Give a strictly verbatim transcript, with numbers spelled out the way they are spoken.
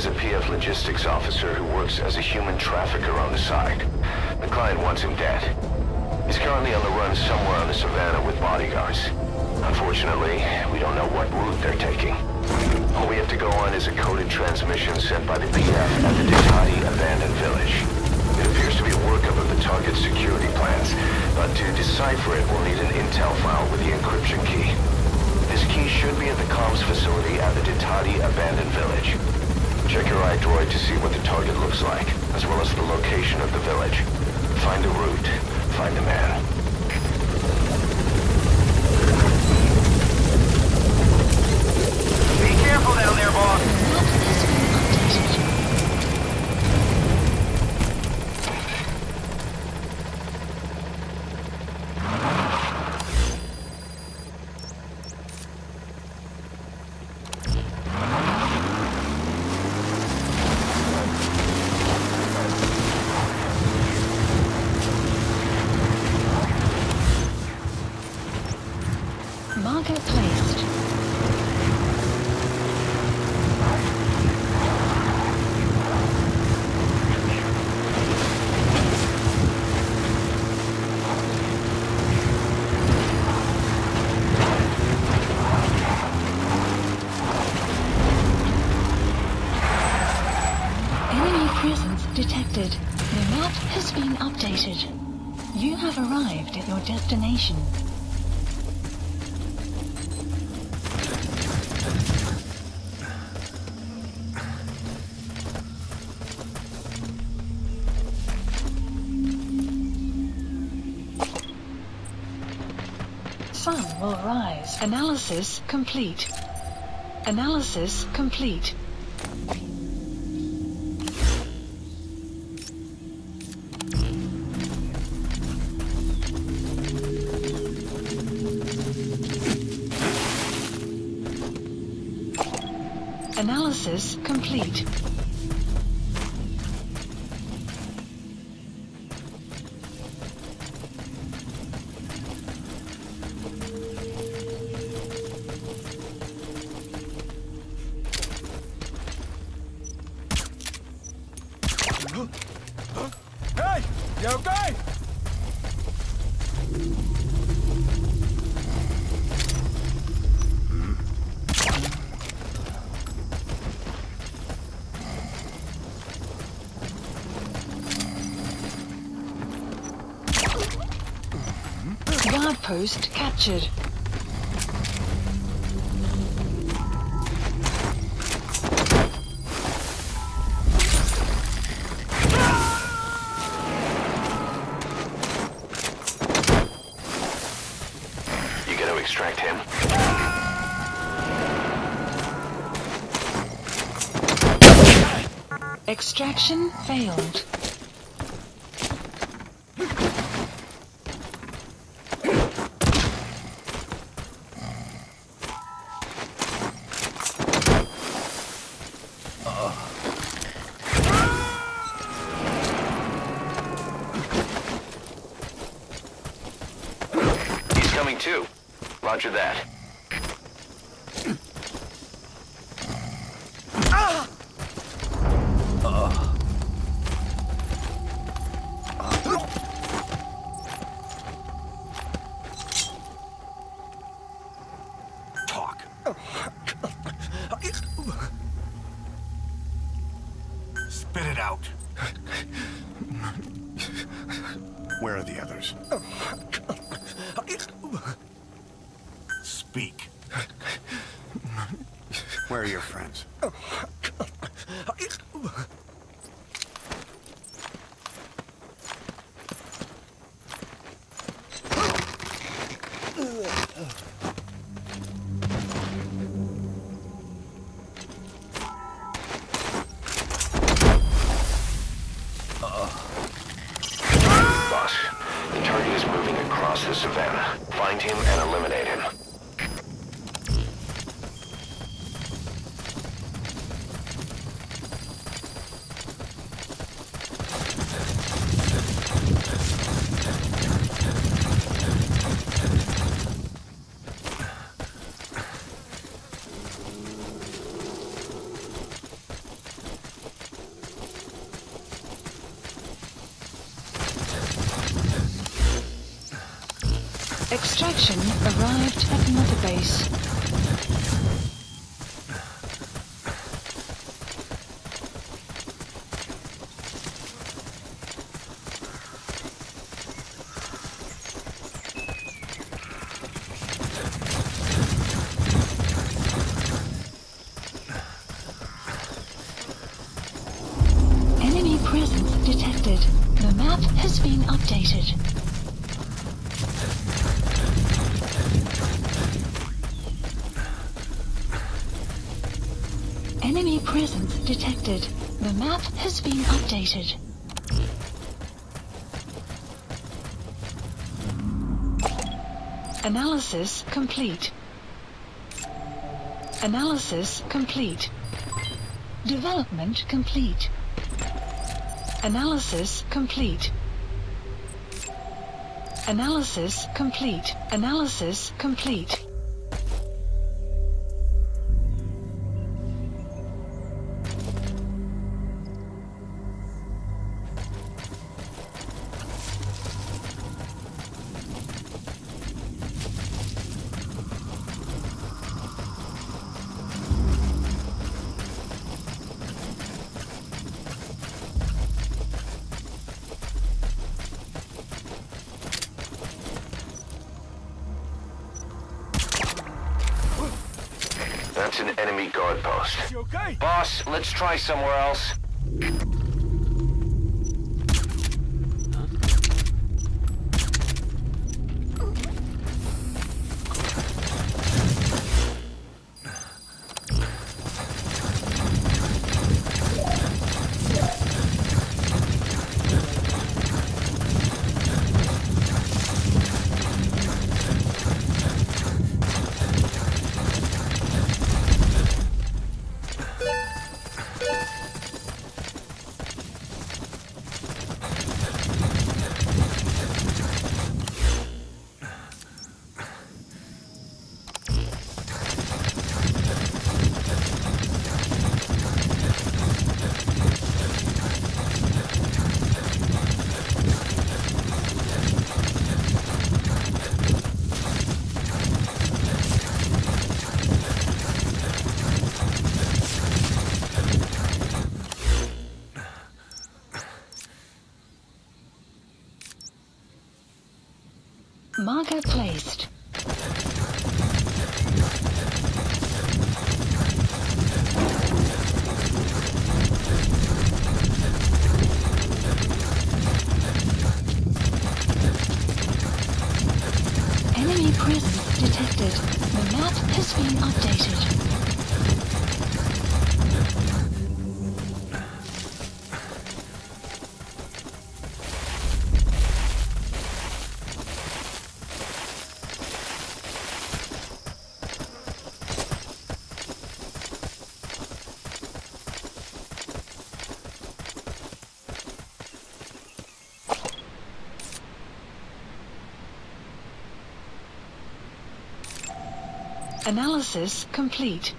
is a P F Logistics officer who works as a human trafficker on the side. The client wants him dead. He's currently on the run somewhere on the Savannah with bodyguards. Unfortunately, we don't know what route they're taking. All we have to go on is a coded transmission sent by the P F at the Dutati Abandoned Village. It appears to be a workup of the target's security plans, but to decipher it, we'll need an intel file with the encryption key. This key should be at the comms facility at the Dutati Abandoned Village. Check your iDroid to see what the target looks like, as well as the location of the village. Find the route. Find the man. Be careful down there, boss. Marker placed. Enemy presence detected. The map has been updated. You have arrived at your destination. Sun will rise. Analysis complete. Analysis complete. Analysis complete. Hey! You okay? Guard post captured. Extract him. Extraction failed. He's coming too. Roger that. Ah! Uh. Uh. Talk. Spit it out. Where are the others? Speak. Where are your friends? Boss, the target is moving across the Savannah. Find him and eliminate him. Extraction arrived at the mother base. Enemy presence detected. The map has been updated. Enemy presence detected. The map has been updated. Analysis complete. Analysis complete. Development complete. Analysis complete. Analysis complete. Analysis complete. That's an enemy guard post. Is he okay? Boss, let's try somewhere else. Marker placed. Enemy presence detected. The map has been updated. Analysis complete.